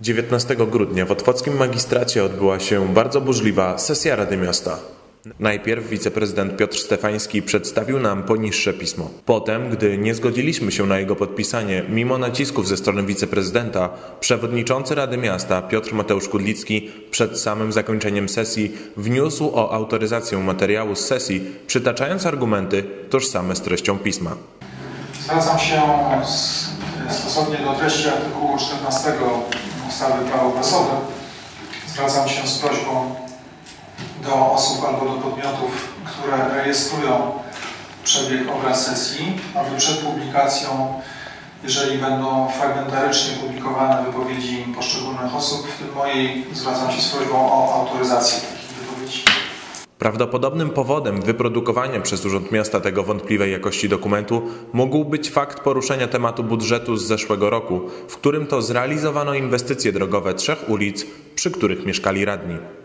19 grudnia w otwockim magistracie odbyła się bardzo burzliwa sesja Rady Miasta. Najpierw wiceprezydent Piotr Stefański przedstawił nam poniższe pismo. Potem, gdy nie zgodziliśmy się na jego podpisanie, mimo nacisków ze strony wiceprezydenta, przewodniczący Rady Miasta Piotr Mateusz Kudlicki przed samym zakończeniem sesji wniósł o autoryzację materiału z sesji, przytaczając argumenty tożsame z treścią pisma. Zwracam się stosownie do treści artykułu 14 ustawy Prawo Prasowe. Zwracam się z prośbą do osób albo do podmiotów, które rejestrują przebieg obrad sesji, aby przed publikacją, jeżeli będą fragmentarycznie publikowane wypowiedzi poszczególnych osób, w tym mojej, zwracam się z prośbą o autoryzację takich wypowiedzi. Prawdopodobnym powodem wyprodukowania przez Urząd Miasta tego wątpliwej jakości dokumentu mógł być fakt poruszenia tematu budżetu z zeszłego roku, w którym to zrealizowano inwestycje drogowe 3 ulic, przy których mieszkali radni.